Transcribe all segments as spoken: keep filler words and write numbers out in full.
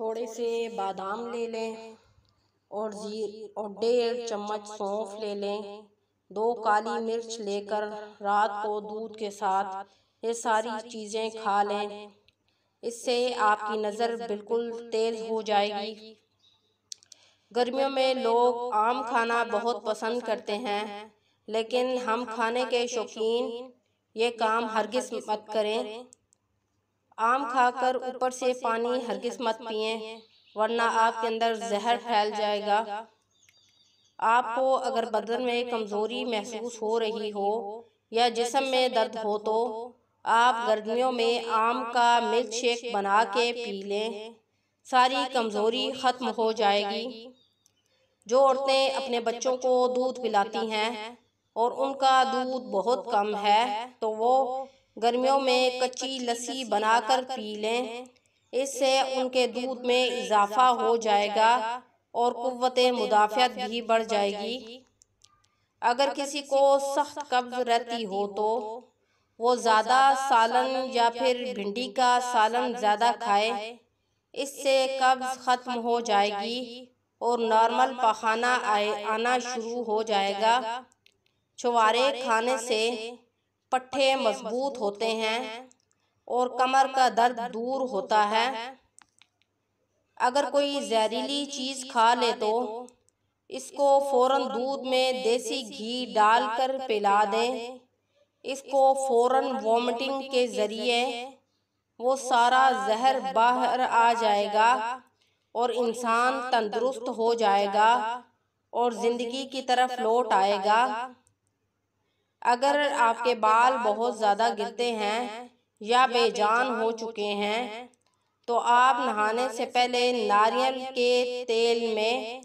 थोड़े से बादाम ले लें और जी और डेढ़ चम्मच सौंफ ले लें। दो काली मिर्च लेकर रात को दूध के साथ ये सारी चीज़ें खा लें, इससे आपकी नज़र बिल्कुल तेज़ हो जाएगी। गर्मियों में लोग आम खाना बहुत पसंद करते हैं, लेकिन हम खाने के शौकीन ये काम हरगिज़ मत करें। आम खाकर ऊपर से पानी हरगिज़ मत पिएं, वरना आपके अंदर जहर फैल जाएगा। आपको अगर बदन में कमज़ोरी महसूस हो रही हो या जिस्म में दर्द हो तो आप गर्मियों में आम का मिल्क शेक बना के पी लें, सारी कमज़ोरी ख़त्म हो जाएगी। जो औरतें अपने बच्चों को दूध पिलाती हैं और उनका दूध बहुत कम है तो वो गर्मियों में कच्ची लस्सी बनाकर पी लें, इससे उनके दूध में इजाफा हो जाएगा और कुव्वते मुदाफ़ियत भी बढ़ जाएगी। अगर किसी को सख्त कब्ज़ रहती हो तो वो ज़्यादा सालन या फिर भिंडी का सालन ज़्यादा खाए, इससे कब्ज़ ख़त्म हो जाएगी और नॉर्मल पाखाना आए आना शुरू हो जाएगा। छुवारे खाने से पट्ठे मजबूत होते हैं और कमर का दर्द दूर होता है। अगर कोई जहरीली चीज़ खा ले तो इसको फ़ौरन दूध में देसी घी डालकर पिला दें, इसको फ़ौरन वॉमिटिंग के ज़रिए वो सारा जहर बाहर आ जाएगा और इंसान तंदुरुस्त हो जाएगा और ज़िंदगी की तरफ लौट आएगा। अगर आपके बाल बहुत ज़्यादा गिरते हैं या बेजान हो चुके हैं तो आप नहाने से पहले नारियल के तेल में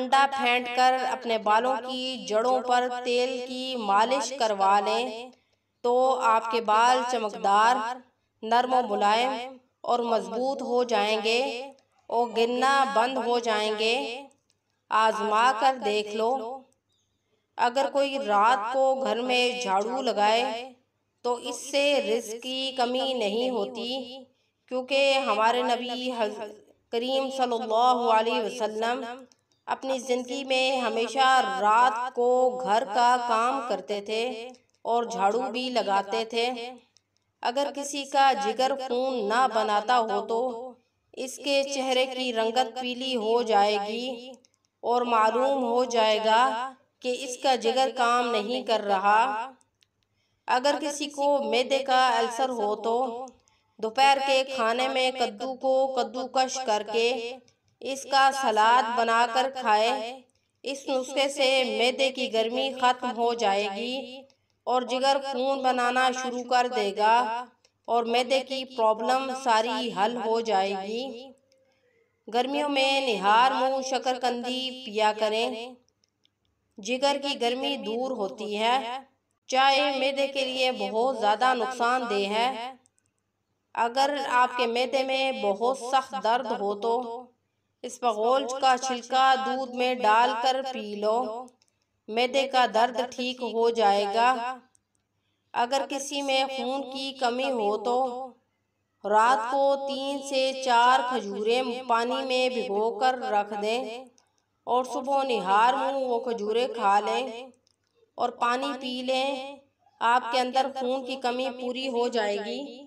अंडा फेंटकर अपने बालों की जड़ों पर तेल की मालिश करवा लें तो आपके बाल चमकदार, नरम और मुलायम और मजबूत हो जाएंगे और गिरना बंद हो जाएंगे। आजमा कर देख लो। अगर कोई रात को घर में झाड़ू लगाए तो इससे रिज़्क़ की कमी नहीं होती, क्योंकि हमारे नबी करीम सल्लल्लाहु अलैहि वसल्लम अपनी ज़िंदगी में हमेशा रात को घर का काम करते थे और झाड़ू भी लगाते थे। अगर किसी का जिगर खून ना बनाता हो तो इसके चेहरे की रंगत पीली हो जाएगी और मालूम हो जाएगा कि इसका जिगर काम नहीं कर रहा। अगर किसी को मैदे का अल्सर हो तो दोपहर के खाने में कद्दू को कद्दूकश करके इसका सलाद बनाकर खाए, इस नुस्खे से मैदे की गर्मी ख़त्म हो जाएगी और जिगर खून बनाना शुरू कर देगा और मैदे की प्रॉब्लम सारी हल हो जाएगी। गर्मियों में निहार मुँह शकरकंदी पिया करें, जिगर की गर्मी दूर होती है। चाय मैदे के लिए बहुत ज़्यादा नुकसानदेह है। अगर आपके मैदे में बहुत सख्त दर्द हो तो इसबगोल का छिलका दूध में डालकर पी लो, मैदे का दर्द ठीक हो जाएगा। अगर किसी में खून की कमी हो तो रात को तीन से चार खजूरें पानी में भिगोकर रख दें और सुबह निहार मुँह वो खजूरें खा लें और पानी पी लें, आपके अंदर खून की कमी पूरी हो जाएगी।